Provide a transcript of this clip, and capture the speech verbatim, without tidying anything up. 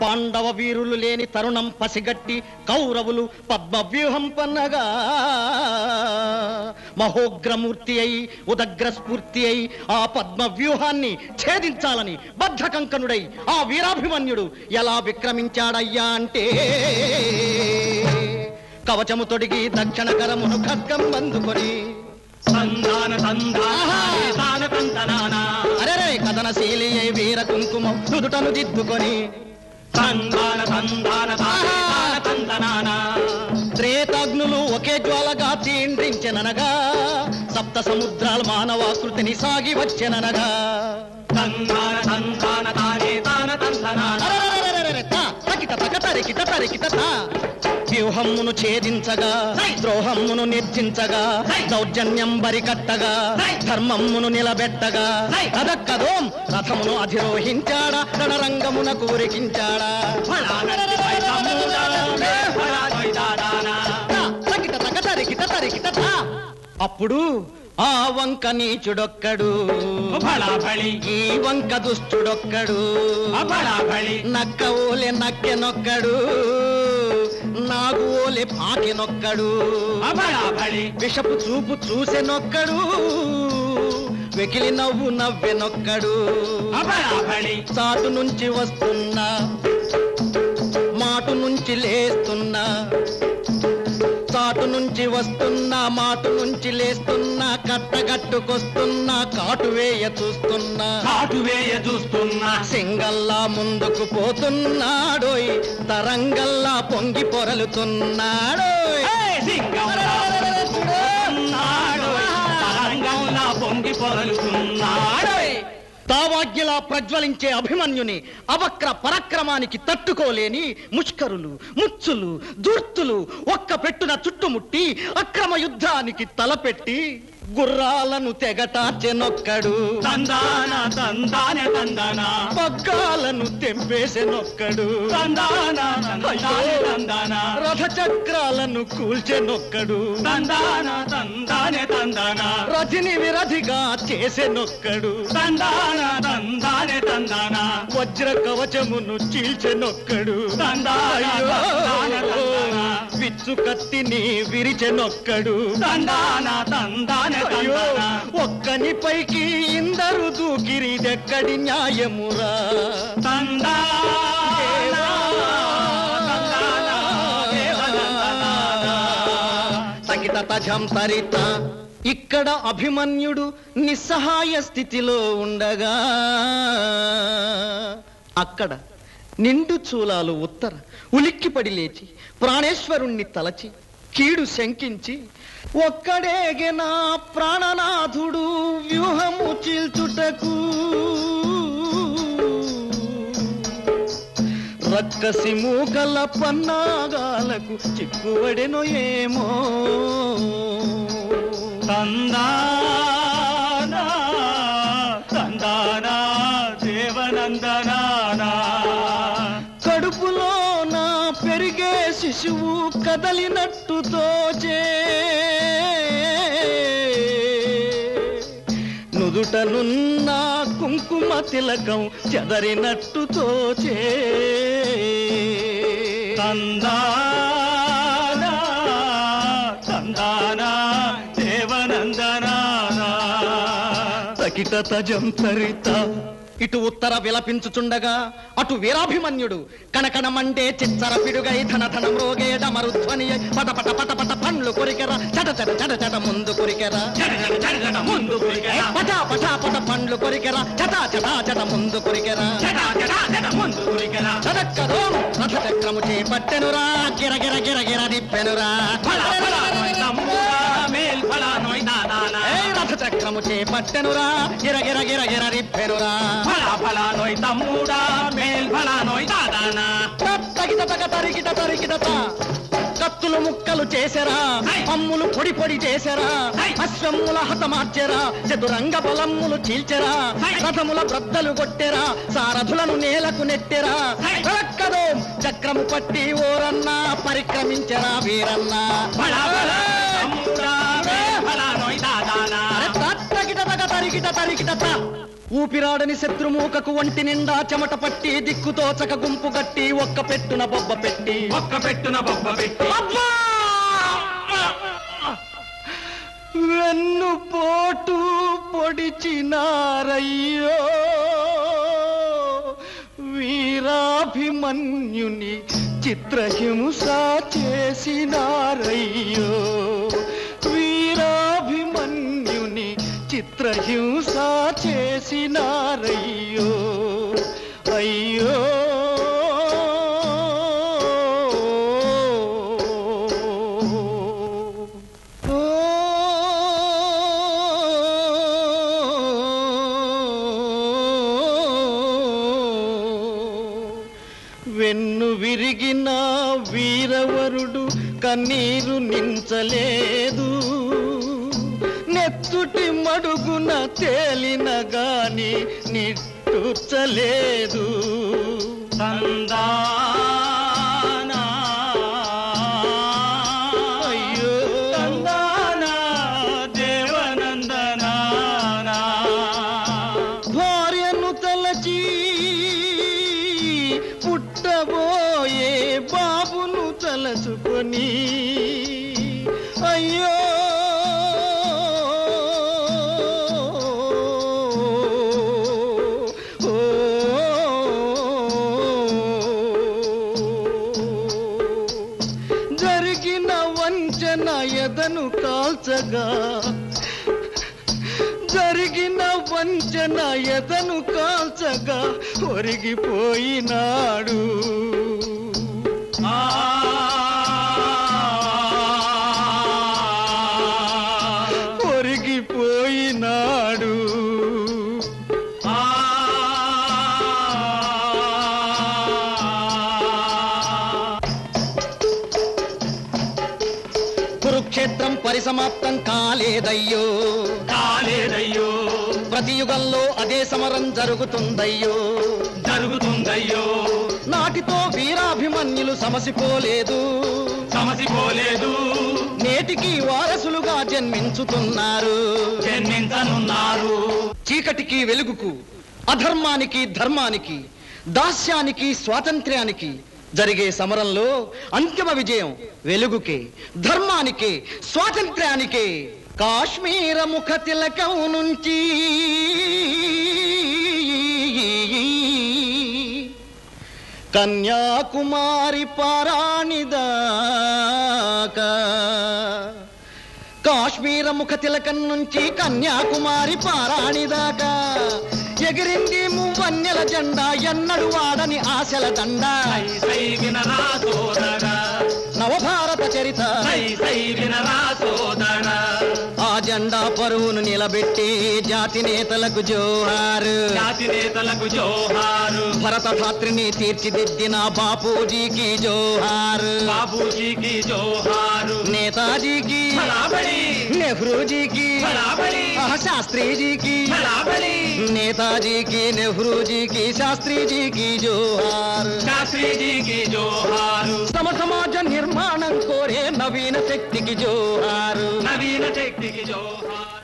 पांडव वीरुलु लेनी तरुणं पसिगट्टी कौरवुलु पद्मव्यूहं पन्नगा महोग्रमूर्ति अयि उदग्रस्फूर्ति अयि आ पद्मव्यूहान्नि छेदिंचालनि बद्धकंकनुडै आ वीराभिमन्युडु एला विक्रमिंचाडय्या अंटे कवचमु तोडिगि दक्षिण करमुनु खड्गं बंधुकोनि संधान संधान संधाना अरे रे कदनशीली अयि वीर कुंकुमं दुदुटनु जिद्दुकोनि संधान संधान संधाना त्रेताग्नुलु ओके ज्वालगा तींड्रिंचेननगा सप्त समुद्राल मानवाकृतिनि सागि वच्चेननगा संधान संधान तान संधाना अरे रे रे रे ता तकित तकतरि किततरि कितता व्यूहम्मुनु छेदिंचगा द्रोहम्मुनु निर्जिंचगा दौर्जन्यं बरिकट्टगा धर्मम्मुनु निलबेट्टगा अदक्कदों रथमुनु अधिरोहिंचाड रणरंगमुन कूरिकिंचाड అప్పుడు ఆ వంక నీచుడొక్కడు ఈ వంక దుష్టుడొక్కడు నక్క ఓలే నక్కెనొక్కడు నాగులే పాకెనొక్కడు విషపు చూపు చూసెనొక్కడు వెకిలి నవ్వు నవ్వెనొక్కడు చాటు నుంచి వస్తున్నా మాటు నుంచి లేస్తున్నా కాటు నుంచి వస్తున్నా మాటు నుంచి లేస్తున్నా కట్టగట్టుకొస్తున్నా కాటువేయ చూస్తున్నా కాటువేయ చూస్తున్నా సింగల్లా ముందుకు పోతున్నాడోయ్ తరంగల్లా పొంగి పొరలుతున్నాడోయ్ సింగల్లా పోతున్నాడోయ్ తరంగల్లా పొంగి పొరలుతున్నాడోయ్ తావాగ్యలా ప్రజ్వలించే అభిమన్యుని అవక్ర పరాక్రమానికి తట్టుకోలేని ముష్కరులు ముచ్చులు దుర్తులు ఒక్క పెట్టున చుట్టుముట్టి అక్రమ యుద్ధానికి తలపెట్టి గుర్రాలను తెగటార్చెనొక్కడు తందాన తందాన తందాన పగ్గాలను తెంపేసెనొక్కడు తందాన తందాన తందాన రథచక్రాలను కూల్చెనొక్కడు తందాన తందాన తందాన రజని విరధిగా చేసెనొక్కడు తందాన తందాన తందాన వజ్ర కవచమును చీల్చెనొక్కడు తందాన తందాన తందాన విచ్చు కత్తిని విరిచెనొక్కడు తందాన తందాన అయ్యో ఒక్కని పైకి ఇందరు దూకిరి దెక్కడి న్యాయమురా తందా తగిత తజం తరిత ఇక్కడ అభిమన్యుడు నిస్సహాయ స్థితిలో ఉండగా అక్కడ నిండు చూలాలు ఉత్తర ఉలిక్కిపడి లేచి ప్రాణేశ్వరుణ్ణి తలచి కీడు శంకించి ఒక్కడేగెనా ప్రాణనాథుడు వ్యూహము చీల్చుటకు రక్కసి మూకల పన్నాగాలకు చిక్కువడెనో ఏమో తందానా తందానా దేవనందనానా కడుపులో నా పెరిగే శిశువు కదలినట్టు తోచే నుదుటనున్న కుంకుమ తిలకం చెదరినట్టు తోచే తందానా తందానా దేవనందనానా తకిత తజం తరిత ఇటు ఉత్తర విలపించుచుండగా అటు వీరాభిమన్యుడు కనకనమంటే చిచ్చర పిడుగై ధనధనం రోగే డమరుధ్వని పట పట పట పట పండ్లు కొరికెరా చట చట చట చట ముందు కొరికెరా పటా పటా పట పండ్లు కొరికెరా చటా చటా చట ముందు కొరికెరా చదక్కరో రథచక్రము చేపట్టెనురా గిరగిర గిరగిర నిప్పెనురా రథచక్రము చేపట్టెనురా గిరగిర గిరగిర నిప్పెనురా కత్తులు ముక్కలు చేసెరా అమ్ములు పొడి పొడి చేసెరా అశ్వముల హతమార్చెరా చతురంగ బలమ్ములు చీల్చెరా రథముల బ్రద్దలు కొట్టెరా సారథులను నేలకు నెట్టెరా కలక్కదో చక్రము పట్టి ఓరన్నా పరిక్రమించెరా వీరన్నా తరికిట తరికిట తరికిట ఊపిరాడని శత్రుమూకకు వంటి నిండా చెమట పట్టి దిక్కుతోచక గుంపు గట్టి ఒక్క పెట్టున బొబ్బ పెట్టి ఒక్క పెట్టున బొబ్బ పెట్టి వెన్ను పోటు పొడిచినారయ్యో వీరాభిమన్యుని చిత్రహింస చేసినారయ్యో వీరాభిమన్యుని చిత్రహింస చేసినారయ్యో అయ్యో కన్నీరు నించలేదు నెత్తుటి మడుగున తేలిన గాని నిట్టుర్చలేదు తందానా అయ్యో తందానా దేవనందనా భార్యను తలచి పుట్టబోయే బాబును తలచుకొని జరిగిన వంచన ఎదను కాల్చగా ఒరిగిపోయినాడు ఒరిగిపోయినాడు కురుక్షేత్రం పరిసమాప్తం కాలేదయ్యో కాలేదయ్యో ప్రతి యుగంలో అదే సమరం జరుగుతుందయ్యో జరుగుతుందయ్యో నాటితో వీరాభిమన్యులు సమసిపోలేదు సమసిపోలేదు నేటికి వారసులుగా జన్మించుతున్నారు జన్మించనున్నారు చీకటికి వెలుగుకు అధర్మానికి ధర్మానికి దాస్యానికి స్వాతంత్ర్యానికి జరిగే సమరంలో అంతిమ విజయం వెలుగుకే ధర్మానికే స్వాతంత్ర్యానికే కాశ్మీర ముఖ తిలకం నుంచి కన్యాకుమారి పారాణిదాకా కాశ్మీర ముఖ తిలకం నుంచి కన్యాకుమారి పారాణిదాకా ఎగిరింది మువ్వన్నెల జెండా ఎన్నడు వాడని ఆశల దండా నవభారత చరిత ఆ జెండా పరువును నిలబెట్టి జాతి నేతలకు జోహారు జాతి నేతలకు జోహారు భరత భాత్రిని తీర్చిదిద్దిన బాపూజీకి జోహారు బాపూజీకి జోహారు నేతాజీకి నెహ్రూజీకి శాస్త్రీజీకి నేతాజీకి నెహ్రూజీకి శాస్త్రీజీకి జోహారు శాస్త్రీజీకి జోహారు సమ సమాజ నిర్మాణం కోరే నవీన శక్తికి జోహారు నవీన శక్తికి జోహారు।